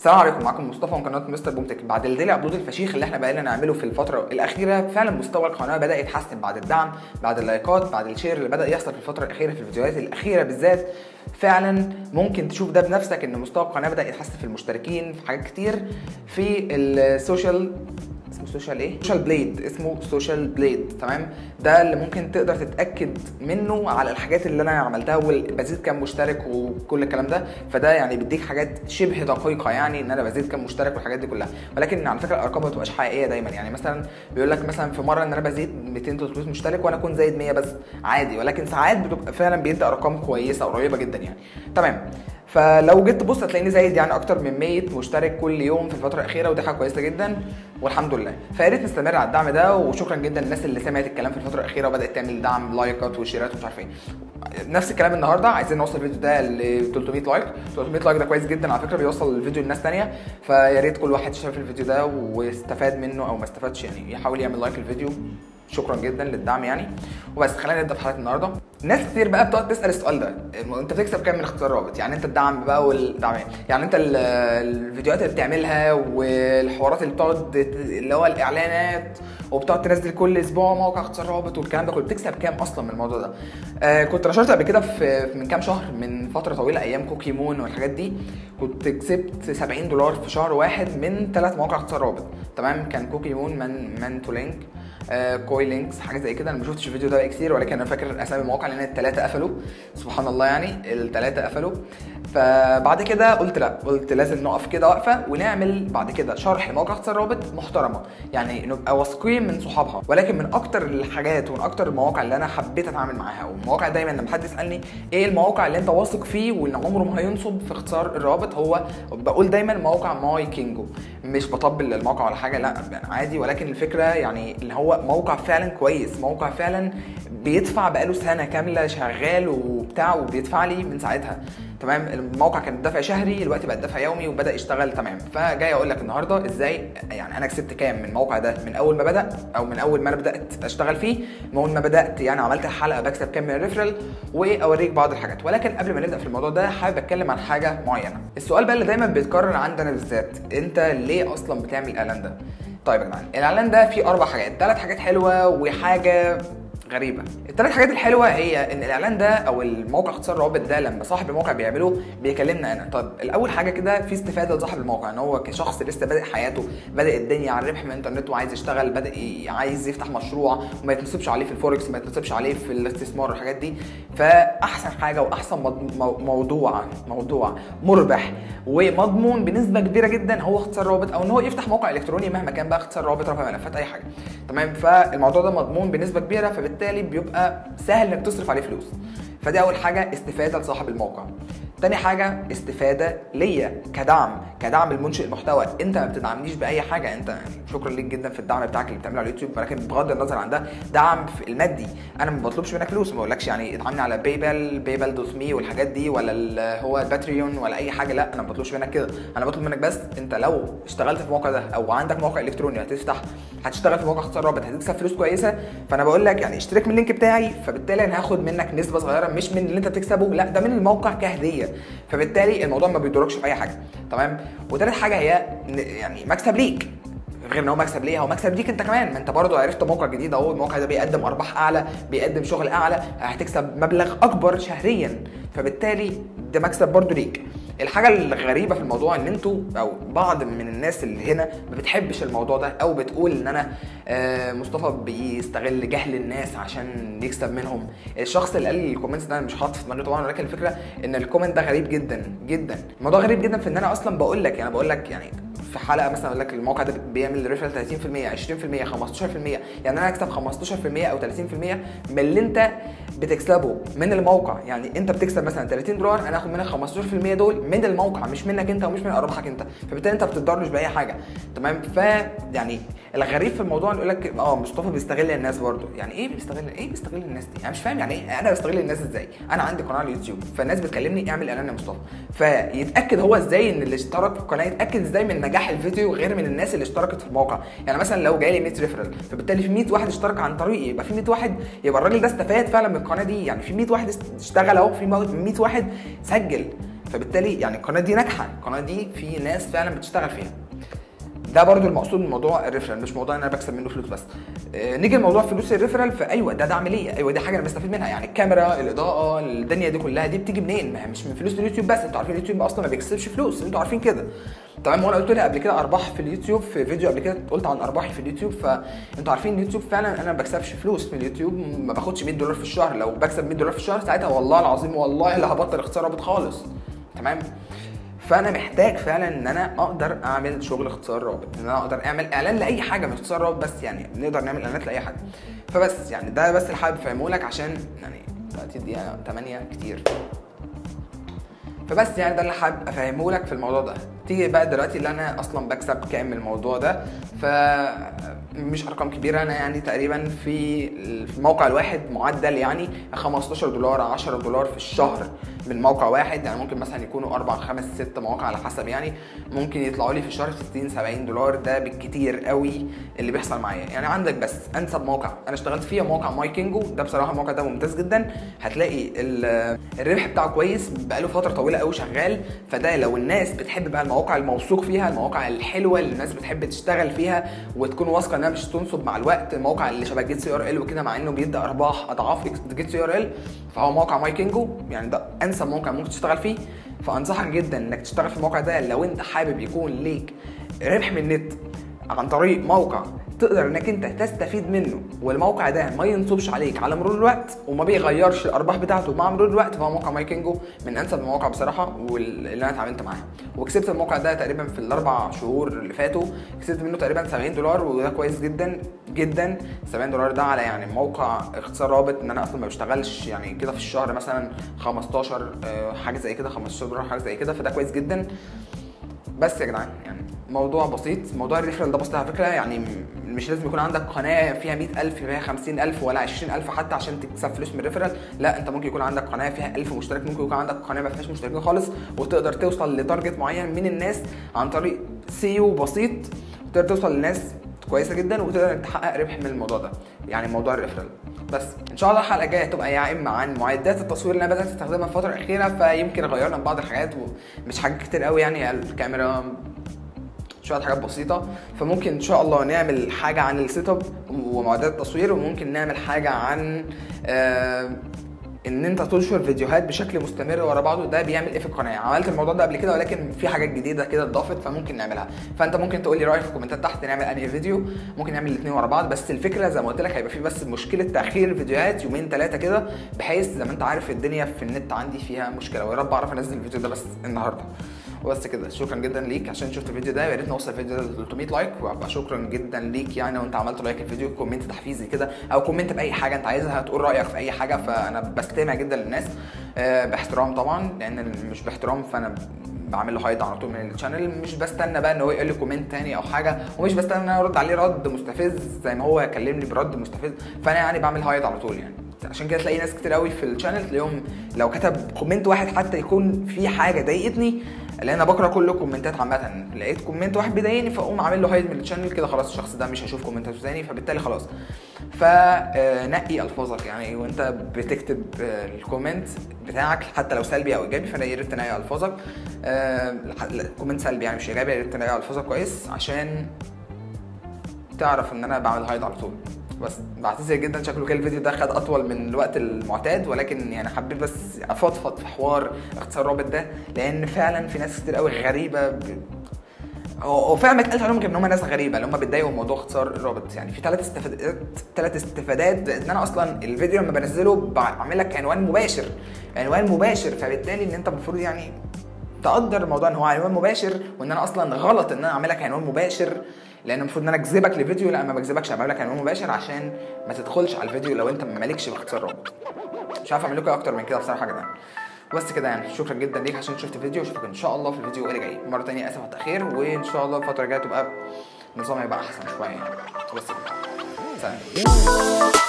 السلام عليكم، معاكم مصطفى من قناه مستر بومتك. بعد الديلي ابلود الفشيخ اللي احنا بقينا نعمله في الفتره الاخيره، فعلا مستوى القناه بدا يتحسن بعد الدعم، بعد اللايكات، بعد الشير اللي بدا يحصل في الفتره الاخيره، في الفيديوهات الاخيره بالذات. فعلا ممكن تشوف ده بنفسك ان مستوى القناه بدا يتحسن في المشتركين، في حاجات كتير، في السوشيال سوشيال بليد. تمام، ده اللي ممكن تقدر تتاكد منه على الحاجات اللي انا عملتها وبزيد كام مشترك وكل الكلام ده. فده يعني بيديك حاجات شبه دقيقه، يعني ان انا بزيد كام مشترك والحاجات دي كلها. ولكن على فكره الارقام ما بتبقاش حقيقيه دايما، يعني مثلا بيقول لك مثلا في مره ان انا بزيد 200 300 مشترك وانا اكون زايد 100 بس، عادي. ولكن ساعات بتبقى فعلا بيدي ارقام كويسه قريبه جدا يعني. تمام، فلو جيت تبص هتلاقيني زايد يعني اكتر من 100 مشترك كل يوم في الفتره الاخيره، ودي حاجه كويسه جدا والحمد لله. فيا ريت نستمر على الدعم ده، وشكرا جدا للناس اللي سمعت الكلام في الفتره الاخيره وبدات تعمل دعم، لايكات وشيرات ومش عارف ايه. نفس الكلام النهارده، عايزين نوصل الفيديو ده ل 300 لايك. 300 لايك ده كويس جدا على فكره، بيوصل الفيديو لناس ثانيه. فيا ريت كل واحد شاف الفيديو ده واستفاد منه او ما استفادش، يعني يحاول يعمل لايك للفيديو. شكرا جدا للدعم يعني. وبس خلينا نبدا في حلقه النهارده. ناس كتير بقى بتقعد تسال السؤال ده، انت بتكسب كام من اختيار رابط؟ يعني انت الدعم بقى والدعم، يعني انت الفيديوهات اللي بتعملها والحوارات اللي بتقعد اللي هو الاعلانات، وبتقعد تنزل كل اسبوع موقع اختيار رابط والكلام ده كله، بتكسب كام اصلا من الموضوع ده؟ كنت نشرت قبل كده من كام شهر، من فتره طويله، ايام كوكيمون والحاجات دي، كنت كسبت 70 دولار في شهر واحد من 3 مواقع اختيار رابط. تمام، كان كوكيمون، مان تو لينك، كوي لينكس، حاجه زي كده. انا ما شفتش الفيديو ده بقى كتير، ولكن انا فاكر اسامي المواقع لان الثلاثه قفلوا، سبحان الله يعني الثلاثه قفلوا. فبعد كده قلت لا، قلت لازم نقف كده وقفه ونعمل بعد كده شرح لمواقع اختيار رابط محترمه، يعني نبقى واثقين من صحابها. ولكن من اكتر الحاجات ومن اكتر المواقع اللي انا حبيت اتعامل معاها، والمواقع دايما لما حد يسالني ايه المواقع اللي انت واثق فيه وان عمره ما هينصب في اختيار الرابط، هو بقول دايما موقع ماي كينجو. مش بطبل الموقع ولا حاجه، لا عادي. ولكن الفكره يعني اللي هو موقع فعلا كويس، موقع فعلا بيدفع، بقاله سنه كامله شغال وبتاع وبيدفع لي من ساعتها. تمام، الموقع كان دفع شهري، دلوقتي بقى دفع يومي وبدا يشتغل. تمام، فجاي اقول لك النهارده ازاي يعني انا كسبت كام من الموقع ده من اول ما بدا، او من اول ما انا بدات اشتغل فيه، من اول ما بدات يعني عملت الحلقه بكسب كام من الريفرال، واوريك بعض الحاجات. ولكن قبل ما نبدا في الموضوع ده حابب اتكلم عن حاجه معينه. السؤال بقى اللي دايما بيتكرر عندنا بالذات، انت ليه اصلا بتعمل اعلان ده؟ طيب يا جدعان، الاعلان ده فيه 4 حاجات، 3 حاجات حلوه وحاجه غريبه. الثلاث حاجات الحلوه هي ان الاعلان ده او الموقع اختصار رابط ده لما صاحب الموقع بيعمله بيكلمنا انا. طب الاول حاجه كده في استفاده لصاحب الموقع، ان هو كشخص لسه بادئ حياته، بادئ الدنيا على الربح من الانترنت وعايز يشتغل، بادئ عايز يفتح مشروع وما يتنصبش عليه في الفوركس، ما يتنصبش عليه في الاستثمار والحاجات دي. فاحسن حاجه واحسن موضوع مربح ومضمون بنسبه كبيره جدا هو اختصار رابط، او ان هو يفتح موقع الكتروني مهما كان بقى، اختصار رابط، رفع ملفات، اي حاجه. تمام، فالموضوع ده مضمون بنسبه كبيره، فبالتالي بيبقى سهل انك تصرف عليه فلوس. فدي اول حاجه، استفاده لصاحب الموقع. تاني حاجه استفاده ليا كدعم المنشئ المحتوى. انت ما بتدعمنيش باي حاجه، انت شكرا ليك جدا في الدعم بتاعك اللي بتعمله على اليوتيوب، ولكن بغض النظر عن ده دعم المادي، انا ما بطلبش منك فلوس، ما بقولكش يعني ادعمني على باي بال دوت مي والحاجات دي، ولا هو الباتريون ولا اي حاجه، لا انا ما بطلبش منك كده. انا بطلب منك بس انت لو اشتغلت في الموقع ده او عندك موقع الكتروني هتشتغل في موقع اختصار رابط، هتكسب فلوس كويسه، فانا بقول لك يعني اشترك من اللينك بتاعي، فبالتالي انا هاخد منك نسبه صغيره مش من اللي انت بتكسبه، لا ده من الموقع كهديه. فبالتالي الموضوع ما بيدوركش في اي حاجه. تمام، وثالث حاجه هي يعني مكسب ليك، غير ان هو مكسب ليه، هو مكسب ليك انت كمان، ما انت برضو عرفت موقع جديد اهو، الموقع ده بيقدم ارباح اعلى، بيقدم شغل اعلى، هتكسب مبلغ اكبر شهريا، فبالتالي ده مكسب برضو ليك. الحاجه الغريبه في الموضوع ان انتوا او بعض من الناس اللي هنا ما بتحبش الموضوع ده، او بتقول ان انا مصطفى بيستغل جهل الناس عشان يكسب منهم. الشخص اللي قال لي الكومنتس ده انا مش حاطط في دماغي طبعا، ولكن الفكره ان الكومنت ده غريب جدا جدا. الموضوع غريب جدا في ان انا اصلا بقول لك يعني في حلقه مثلا اقول لك الموقع ده بيعمل ريفرال 30%، 20%، 15%، يعني انا هكسب 15% او 30% من اللي انت بتكسبه من الموقع. يعني انت بتكسب مثلا 30 دولار، انا هاخد منك 15% دول من الموقع، مش منك انت ومش من ارباحك انت، فبالتالي انت ما بتتضررش باي حاجه. تمام، ف يعني الغريب في الموضوع يقول لك مصطفى بيستغل الناس برضو. يعني ايه بيستغل الناس دي؟ انا مش فاهم يعني ايه انا بستغل الناس ازاي؟ انا عندي قناه على اليوتيوب، فالناس بتكلمني اعمل اعلان يا مصطفى، فيتاكد هو ازاي ان اللي اشترك في القناه، يتاكد ازاي من نجاح الفيديو غير من الناس اللي اشتركت في الموقع؟ يعني مثلا لو جاي لي 100 ريفرال، فبالتالي في 100 واحد اشترك عن طريقي، يبقى في 100 واحد، يبقى الراجل ده استفاد فعلا من القناه دي، يعني في 100 واحد اشتغل اهو، في 100 واحد سجل. فبالتالي يعني القناه دي ناجحه، القناه دي في ناس فعلا بتشتغل فيها. ده برضو المقصود من موضوع الريفرال، مش موضوع ان انا بكسب منه فلوس بس. نيجي لموضوع فلوس الريفرال، فايوه ده دعم ليا، ايوه دي حاجه انا بستفيد منها، يعني الكاميرا، الاضاءه، الدنيا دي كلها دي بتيجي منين؟ ما مش من فلوس اليوتيوب بس، انتوا عارفين اليوتيوب اصلا ما بيكسبش فلوس، انتوا عارفين كده تمام. وانا قلت لها قبل كده ارباح في اليوتيوب، في فيديو قبل كده قلت عن ارباحي في اليوتيوب، فانتوا عارفين اليوتيوب فعلا انا ما بكسبش فلوس من اليوتيوب، ما باخدش $100 في الشهر. لو بكسب $100 في الشهر ساعتها والله العظيم والله لا هبطل اختصارات خالص تمام. فانا محتاج فعلا ان انا اقدر اعمل شغل اختصار رابط، ان انا اقدر اعمل اعلان لاي حاجه، مش اختصار رابط بس، يعني نقدر نعمل اعلانات لاي حاجه. فبس يعني ده بس اللي حابب افهمه لك، عشان يعني 30 دقيقه 8 كتير. فبس يعني ده اللي حابب افهمه لك في الموضوع ده. تيجي بقى دلوقتي اللي انا اصلا بكسب كام من الموضوع ده، فمش ارقام كبيره، انا يعني تقريبا في الموقع الواحد معدل يعني $15 $10 في الشهر من موقع واحد، يعني ممكن مثلا يكونوا 4 5 6 مواقع على حسب، يعني ممكن يطلعوا لي في الشهر $60 $70، ده بالكتير قوي اللي بيحصل معايا. يعني عندك بس انسب موقع انا اشتغلت فيه موقع ماي كينجو، ده بصراحه الموقع ده ممتاز جدا، هتلاقي الربح بتاعه كويس، بقاله فتره طويله قوي شغال. فده لو الناس بتحب بقى المواقع الموثوق فيها، المواقع الحلوه اللي الناس بتحب تشتغل فيها وتكون واثقه انها مش تنصب مع الوقت، المواقع اللي شبه جيت سي ار ال وكده، مع انه بيدي ارباح اضعاف جيت سي ار ال، فهو موقع ماي كينجو يعني ده انسب موقع ممكن تشتغل فيه. فانصحك جدا انك تشتغل في الموقع ده لو انت حابب يكون ليك ربح من النت عن طريق موقع تقدر انك انت تستفيد منه، والموقع ده ما ينصبش عليك على مرور الوقت وما بيغيرش الارباح بتاعته مع مرور الوقت، فهو موقع ماي كينجو من انسب المواقع بصراحه واللي انا اتعاملت معاها. وكسبت الموقع ده تقريبا في ال4 شهور اللي فاتوا، كسبت منه تقريبا $70، وده كويس جدا جدا. $70 ده على يعني موقع اختصار رابط، ان انا اصلا ما بشتغلش يعني كده في الشهر مثلا 15 حاجه زي كده، $15 حاجه زي كده، فده كويس جدا. بس يا جدعان يعني موضوع بسيط، موضوع الريفرال ده بسيط على فكره، يعني مش لازم يكون عندك قناه فيها 100,000 فيها 50,000 ولا 20,000 حتى عشان تكسب فلوس من الريفرال، لا انت ممكن يكون عندك قناه فيها 1000 مشترك، ممكن يكون عندك قناه ما فيهاش مشتركين خالص، وتقدر توصل لتارجت معين من الناس عن طريق سيو بسيط، وتقدر توصل للناس كويسه جدا، وتقدر تحقق ربح من الموضوع ده، يعني موضوع الريفرال. بس ان شاء الله الحلقه الجايه هتبقى يا اما عن معدات التصوير اللي انا بدات استخدمها في الفتره الاخيره، فيمكن غيرنا بعض الحاجات ومش حاجات كتير قوي، يعني الكاميرا شويه حاجات بسيطه، فممكن ان شاء الله نعمل حاجه عن السيت اب ومعدات التصوير، وممكن نعمل حاجه عن ان انت تنشر فيديوهات بشكل مستمر ورا بعضه، ده بيعمل ايه في القناه. عملت الموضوع ده قبل كده ولكن في حاجات جديده كده اتضافت فممكن نعملها، فانت ممكن تقول لي رايك في الكومنتات تحت نعمل انهي فيديو، ممكن نعمل الاثنين ورا بعض. بس الفكره زي ما قلت لك هيبقى في بس مشكله تاخير الفيديوهات 2 3 كده، بحيث زي ما انت عارف الدنيا في النت عندي فيها مشكله، ويا رب اعرف انزل الفيديو ده بس النهارده. وبس كده، شكرا جدا ليك عشان شفت الفيديو ده، يا ريت نوصل الفيديو ده ل 300 لايك، وابقى شكرا جدا ليك يعني لو انت عملت لايك الفيديو، كومنت تحفيزي كده او كومنت باي حاجه انت عايزها، تقول رايك في اي حاجه، فانا بستمع جدا للناس باحترام طبعا، لان مش باحترام فانا بعمل له حايد على طول من الشانل، مش بستنى بقى ان هو يقول لي كومنت تاني او حاجه، ومش بستنى ان انا ارد عليه رد مستفز زي ما هو كلمني برد مستفز، فانا يعني بعمل هايد على طول. يعني عشان كده تلاقي ناس كتير قوي في الشانل تلاقيهم لو كتب كومنت واحد حتى يكون في حاجه ضايقتني، لان انا بقرا كل الكومنتات عامه، لقيت كومنت واحد بيضايقني فاقوم عامل له هايد من الشانل كده، خلاص الشخص ده مش هشوف كومنتاته ثاني، فبالتالي خلاص. فنقي الفاظك يعني وانت بتكتب الكومنت بتاعك، حتى لو سلبي او ايجابي، فانا يا ريت تنقي الفاظك. كومنت سلبي يعني مش ايجابي، يا ريت تنقي الفاظك كويس عشان تعرف ان انا بعمل هايد على طول. بس بعتذر جدا، شكله كده الفيديو ده خد اطول من الوقت المعتاد، ولكن يعني حبيت بس افضفض في حوار اختصار رابط ده، لان فعلا في ناس كتير قوي غريبه وفعلا ما اتقالش عليهم ان هم ناس غريبه، اللي هم بيتضايقوا من موضوع اختصار رابط. يعني في 3 استفادات ان انا اصلا الفيديو لما بنزله بعمل لك عنوان مباشر، فبالتالي ان انت المفروض يعني تقدر الموضوع ان هو عنوان مباشر، وان انا اصلا غلط ان انا اعمل لك عنوان مباشر، لان المفروض ان انا اجذبك لفيديو، لا ما بجذبكش، هعمل لك عنوان مباشر عشان ما تدخلش على الفيديو لو انت مالكش في اختصار رابط. مش عارف اعمل لكم اكتر من كده بصراحه يا جدعان. بس كده يعني شكرا جدا ليك عشان شفت الفيديو، واشوفك ان شاء الله في الفيديو اللي جاي. مره ثانيه اسف على التاخير، وان شاء الله الفتره الجايه تبقى النظام هيبقى احسن شويه يعني. بس كده، سلام.